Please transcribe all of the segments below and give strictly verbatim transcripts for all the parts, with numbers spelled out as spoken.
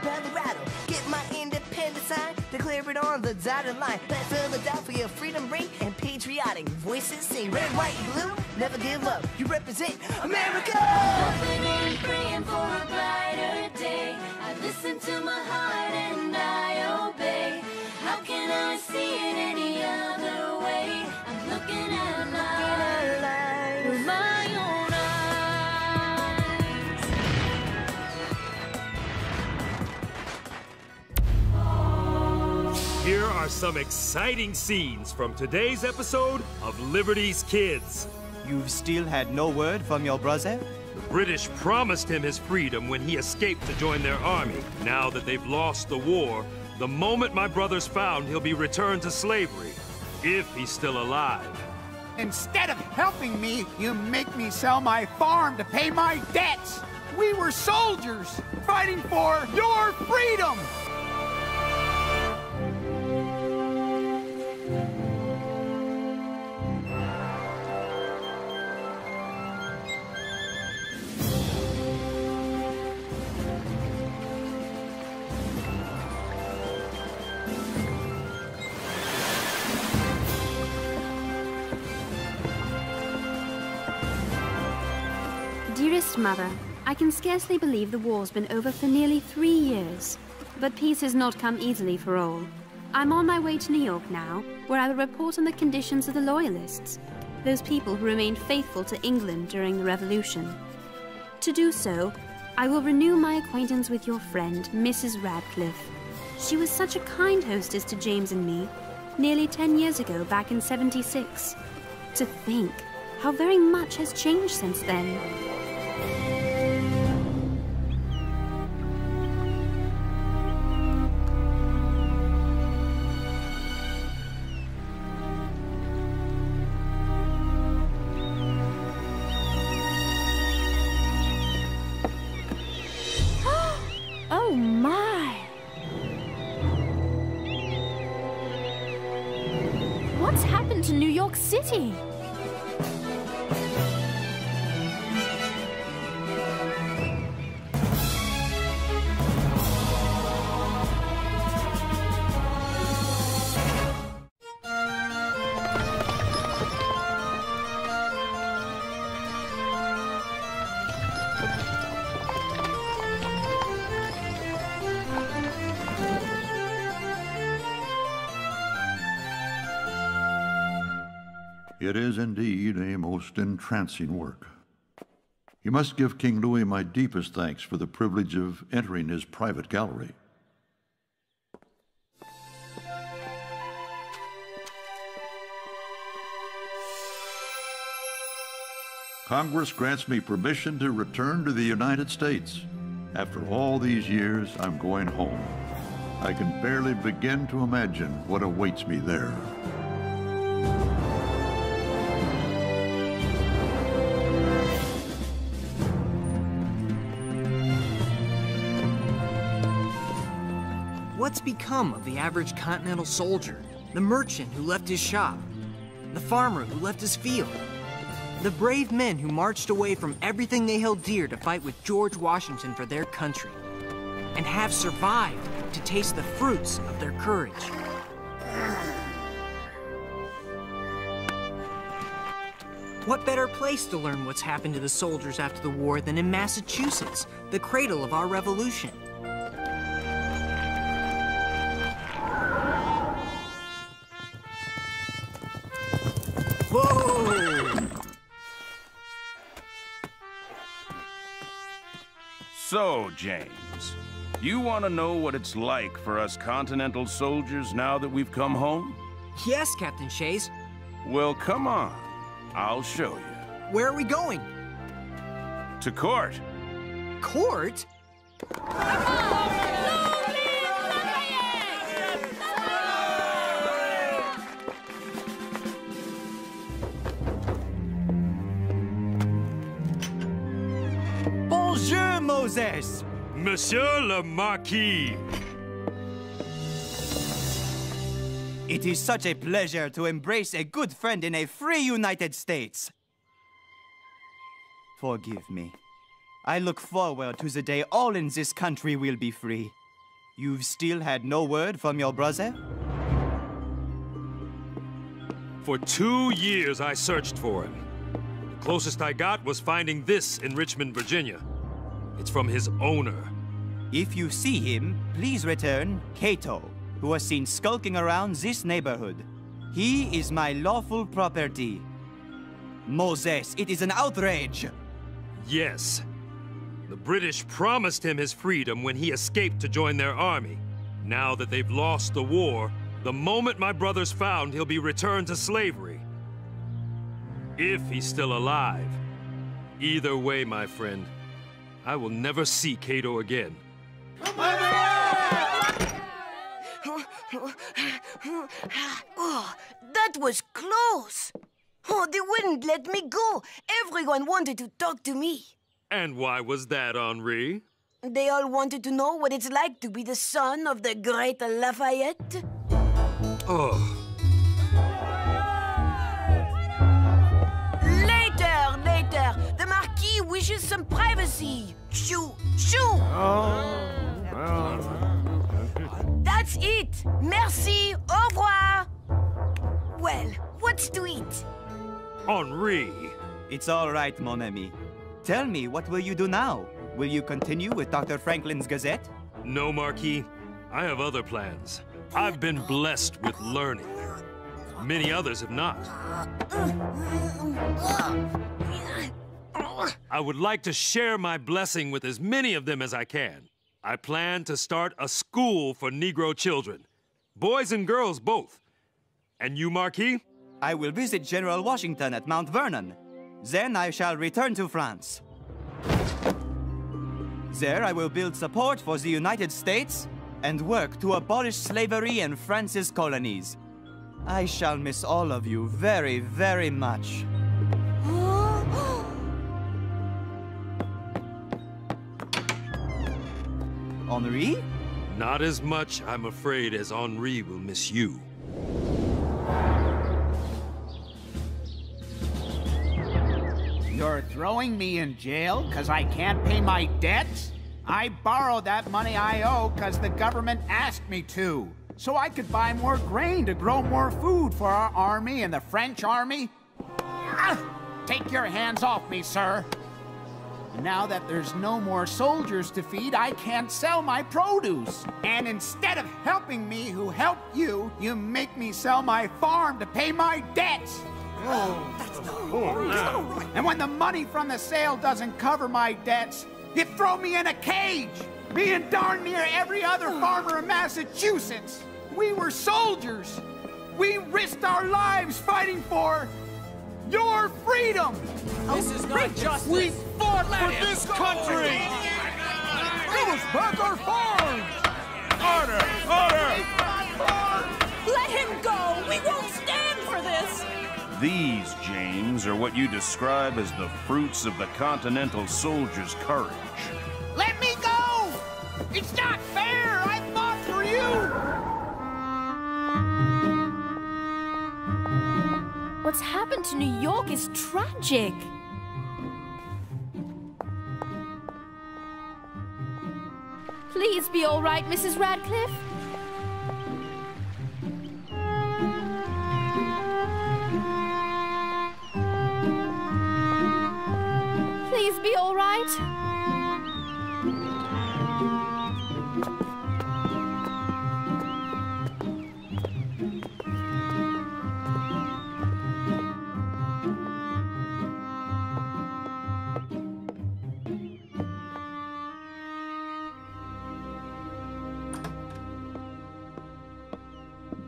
from Colorado. Get my independent sign, declare it on the dotted line. Let Philadelphia freedom ring and patriotic voices sing. Red, white, and blue, never give up. You represent America. Hoping and praying for a brighter day. I listen to my heart and I obey. How can I see it any other way? I'm looking at my life with my own eyes. Here are some exciting scenes from today's episode of Liberty's Kids. You've still had no word from your brother? The British promised him his freedom when he escaped to join their army. Now that they've lost the war, the moment my brother's found, he'll be returned to slavery, if he's still alive. Instead of helping me, you make me sell my farm to pay my debts. We were soldiers fighting for your freedom. Dearest Mother, I can scarcely believe the war's been over for nearly three years. But peace has not come easily for all. I'm on my way to New York now, where I will report on the conditions of the Loyalists, those people who remained faithful to England during the Revolution. To do so, I will renew my acquaintance with your friend, Missus Radcliffe. She was such a kind hostess to James and me, nearly ten years ago, back in seventy-six. To think how very much has changed since then. City. It is indeed a most entrancing work. You must give King Louis my deepest thanks for the privilege of entering his private gallery. Congress grants me permission to return to the United States. After all these years, I'm going home. I can barely begin to imagine what awaits me there. What's become of the average continental soldier, the merchant who left his shop, the farmer who left his field, the brave men who marched away from everything they held dear to fight with George Washington for their country, and have survived to taste the fruits of their courage? What better place to learn what's happened to the soldiers after the war than in Massachusetts, the cradle of our revolution? So, James, you want to know what it's like for us continental soldiers now that we've come home? Yes, Captain Shays. Well, come on. I'll show you. Where are we going? To court. Court? Moses. Monsieur le Marquis. It is such a pleasure to embrace a good friend in a free United States. Forgive me. I look forward to the day all in this country will be free. You've still had no word from your brother? For two years I searched for him. The closest I got was finding this in Richmond, Virginia. It's from his owner. If you see him, please return Cato, who was seen skulking around this neighborhood. He is my lawful property. Moses, it is an outrage! Yes. The British promised him his freedom when he escaped to join their army. Now that they've lost the war, the moment my brother's found, he'll be returned to slavery. If he's still alive. Either way, my friend, I will never see Cato again. Oh, that was close! Oh, they wouldn't let me go. Everyone wanted to talk to me. And why was that, Henri? They all wanted to know what it's like to be the son of the great Lafayette. Oh. Later, later. The Marquis wishes some privacy. Shoo, shoo. Oh. Well. That's it. Merci. Au revoir. Well, what's to eat? Henri. It's all right, mon ami. Tell me, what will you do now? Will you continue with Doctor Franklin's Gazette? No, Marquis. I have other plans. I've been blessed with learning. Many others have not. I would like to share my blessing with as many of them as I can. I plan to start a school for Negro children. Boys and girls both. And you, Marquis? I will visit General Washington at Mount Vernon. Then I shall return to France. There I will build support for the United States and work to abolish slavery in France's colonies. I shall miss all of you very, very much. Henri? Not as much, I'm afraid, as Henri will miss you. You're throwing me in jail because I can't pay my debts? I borrowed that money I owe because the government asked me to, so I could buy more grain to grow more food for our army and the French army. Take your hands off me, sir. Now that there's no more soldiers to feed, I can't sell my produce. And instead of helping me who helped you, you make me sell my farm to pay my debts. Oh, that's not right. That's not right. And when the money from the sale doesn't cover my debts, you throw me in a cage. Me and darn near every other farmer in Massachusetts. We were soldiers. We risked our lives fighting for your freedom. This is not justice. We fought for this country. Give us back our farms. Order, order. Let him go. We won't stand for this. These, James, are what you describe as the fruits of the continental soldier's courage. Let me go! It's not fair! I fought for you! What's happened to New York is tragic. Please be all right, Missus Radcliffe. Please be all right.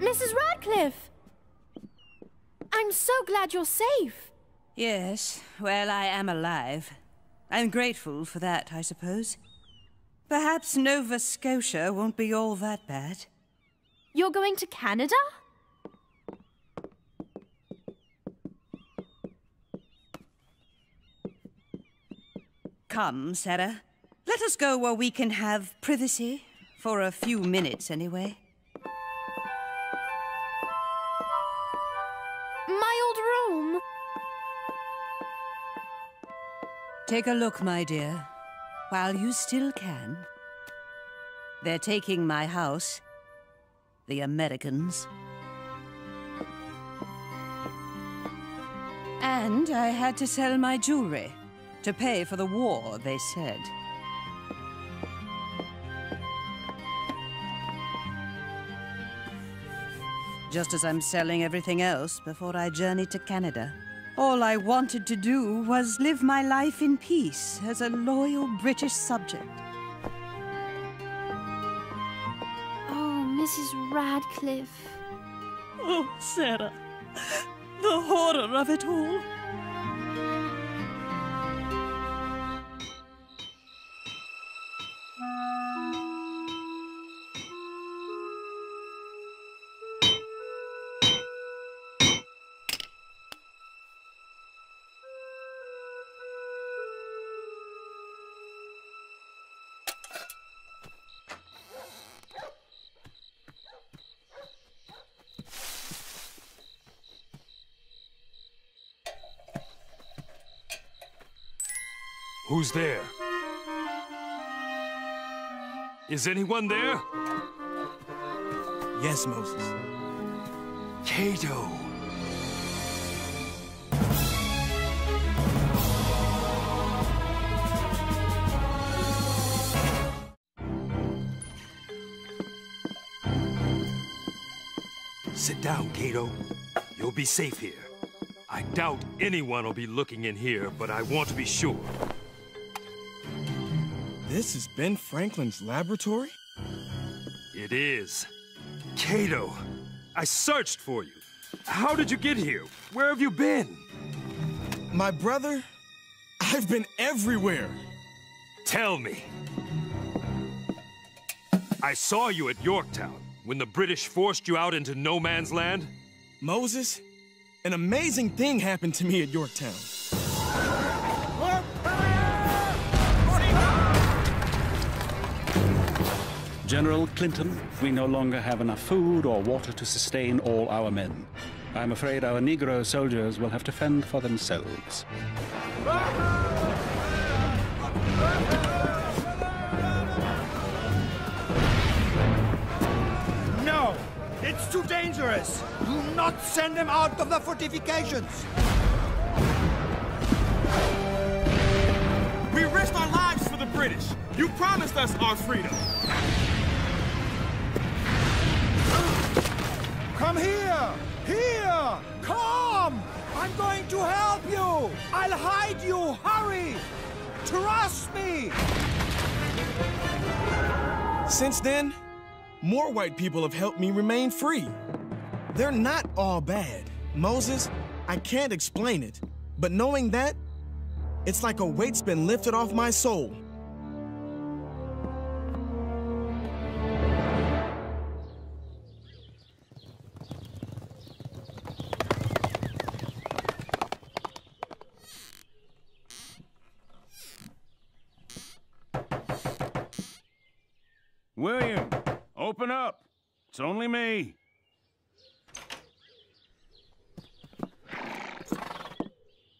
Missus Radcliffe, I'm so glad you're safe. Yes, well, I am alive. I'm grateful for that, I suppose. Perhaps Nova Scotia won't be all that bad. You're going to Canada? Come, Sarah. Let us go where we can have privacy. For a few minutes, anyway. My old room! Take a look, my dear, while you still can. They're taking my house. The Americans. And I had to sell my jewelry to pay for the war, they said. Just as I'm selling everything else before I journeyed to Canada. All I wanted to do was live my life in peace as a loyal British subject. Oh, Missus Radcliffe. Oh, Sarah. The horror of it all. Who's there? Is anyone there? Yes, Moses. Cato! Sit down, Cato. You'll be safe here. I doubt anyone will be looking in here, but I want to be sure. This is Ben Franklin's laboratory? It is. Cato, I searched for you. How did you get here? Where have you been? My brother, I've been everywhere. Tell me. I saw you at Yorktown when the British forced you out into no man's land. Moses, an amazing thing happened to me at Yorktown. General Clinton, we no longer have enough food or water to sustain all our men. I'm afraid our Negro soldiers will have to fend for themselves. No! It's too dangerous! Do not send them out of the fortifications! We risked our lives for the British! You promised us our freedom! Come here! Here! Come! I'm going to help you! I'll hide you! Hurry! Trust me! Since then, more white people have helped me remain free. They're not all bad. Moses, I can't explain it, but knowing that, it's like a weight's been lifted off my soul. William, open up. It's only me.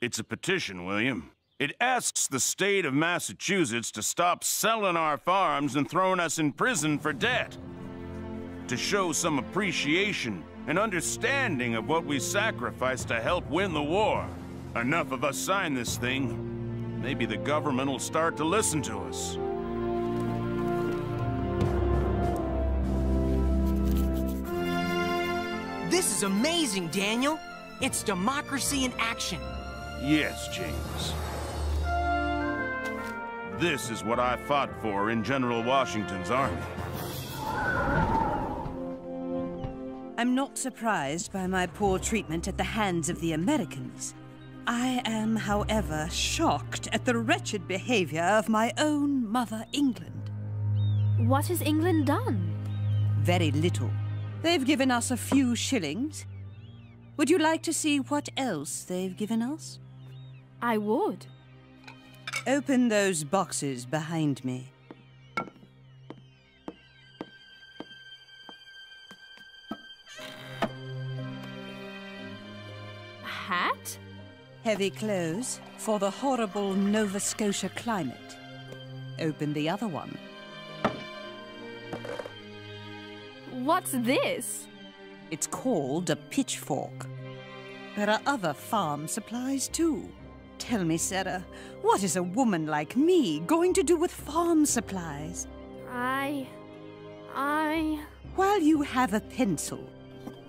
It's a petition, William. It asks the state of Massachusetts to stop selling our farms and throwing us in prison for debt. To show some appreciation and understanding of what we sacrificed to help win the war. Enough of us sign this thing. Maybe the government will start to listen to us. This is amazing, Daniel. It's democracy in action. Yes, James. This is what I fought for in General Washington's army. I'm not surprised by my poor treatment at the hands of the Americans. I am, however, shocked at the wretched behavior of my own mother, England. What has England done? Very little. They've given us a few shillings. Would you like to see what else they've given us? I would. Open those boxes behind me. A hat? Heavy clothes for the horrible Nova Scotia climate. Open the other one. What's this? It's called a pitchfork. There are other farm supplies, too. Tell me, Sarah, what is a woman like me going to do with farm supplies? I... I... While you have a pencil,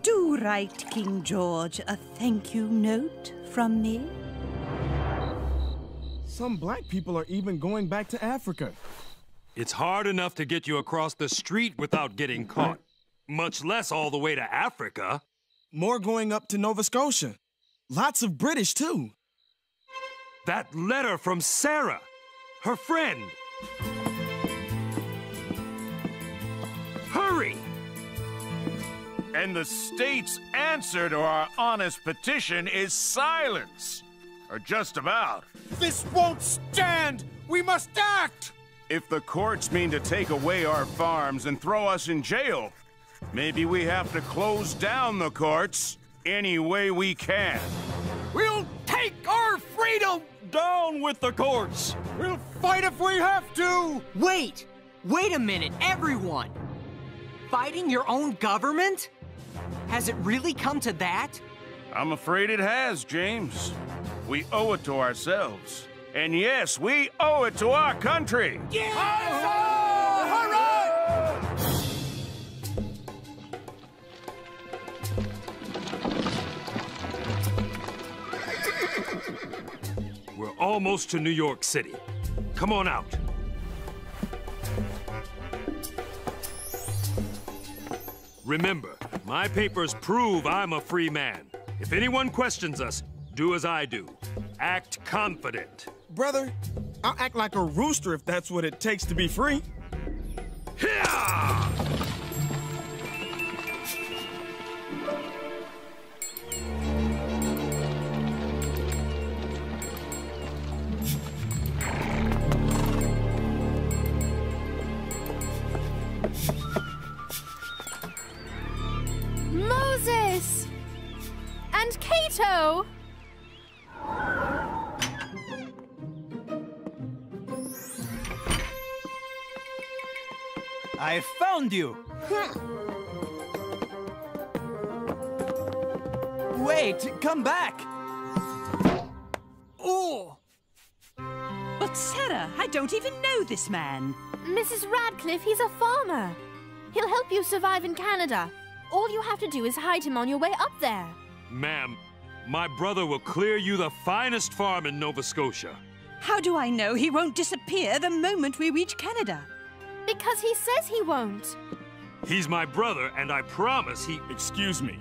do write King George a thank you note from me. Some black people are even going back to Africa. It's hard enough to get you across the street without getting caught, much less all the way to Africa. More going up to Nova Scotia. Lots of British, too. That letter from Sarah, her friend. Hurry! And the state's answer to our honest petition is silence. Or just about. This won't stand! We must act! If the courts mean to take away our farms and throw us in jail, maybe we have to close down the courts any way we can. We'll take our freedom! Down with the courts! We'll fight if we have to! Wait! Wait a minute, everyone! Fighting your own government? Has it really come to that? I'm afraid it has, James. We owe it to ourselves. And yes, we owe it to our country! Yeah! Hurrah! Hurrah! We're almost to New York City. Come on out. Remember, my papers prove I'm a free man. If anyone questions us, do as I do. Act confident. Brother, I'll act like a rooster if that's what it takes to be free. Hiya! Moses! And Cato! I found you! Wait, come back! Oh! But Sarah, I don't even know this man. Missus Radcliffe, he's a farmer. He'll help you survive in Canada. All you have to do is hide him on your way up there. Ma'am, my brother will clear you the finest farm in Nova Scotia. How do I know he won't disappear the moment we reach Canada? Because he says he won't. He's my brother, and I promise he... Excuse me.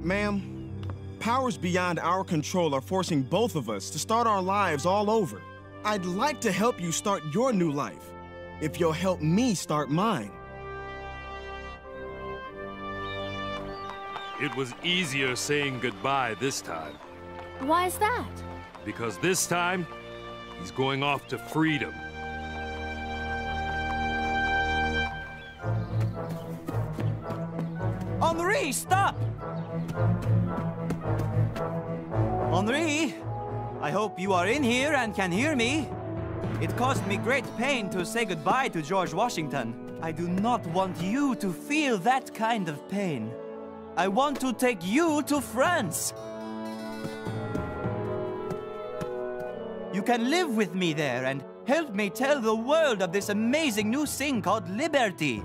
Ma'am, powers beyond our control are forcing both of us to start our lives all over. I'd like to help you start your new life, if you'll help me start mine. It was easier saying goodbye this time. Why is that? Because this time, he's going off to freedom. Henri, stop! Henri, I hope you are in here and can hear me. It caused me great pain to say goodbye to George Washington. I do not want you to feel that kind of pain. I want to take you to France. You can live with me there and help me tell the world of this amazing new thing called liberty.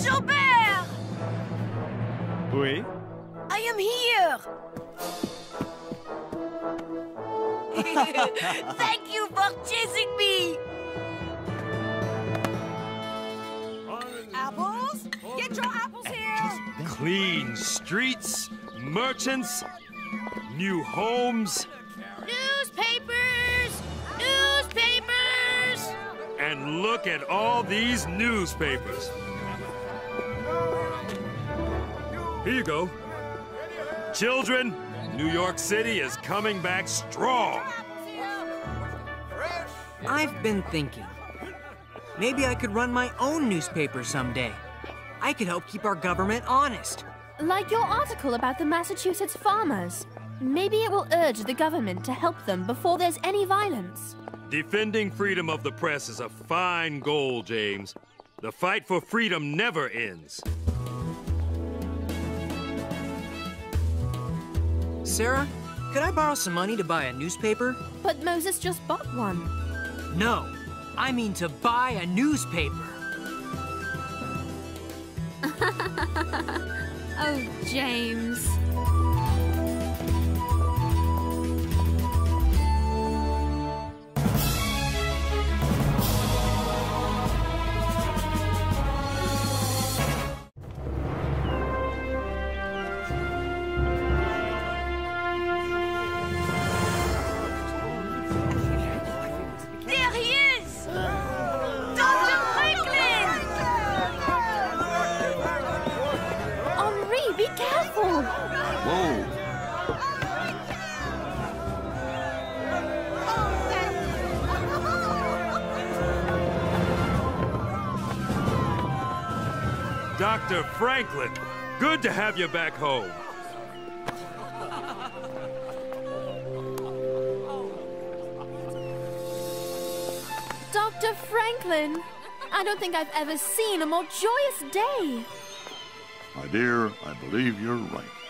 Gilbert! Oui? I am here! Thank you for chasing me! Apples? Get your apples here! Clean streets, merchants, new homes. Newspapers! Newspapers! And look at all these newspapers. Here you go. Children, New York City is coming back strong. I've been thinking. Maybe I could run my own newspaper someday. I could help keep our government honest. Like your article about the Massachusetts farmers. Maybe it will urge the government to help them before there's any violence. Defending freedom of the press is a fine goal, James. The fight for freedom never ends. Sarah, could I borrow some money to buy a newspaper? But Moses just bought one. No, I mean to buy a newspaper. Oh, James. Doctor Franklin, good to have you back home. Doctor Franklin, I don't think I've ever seen a more joyous day. My dear, I believe you're right.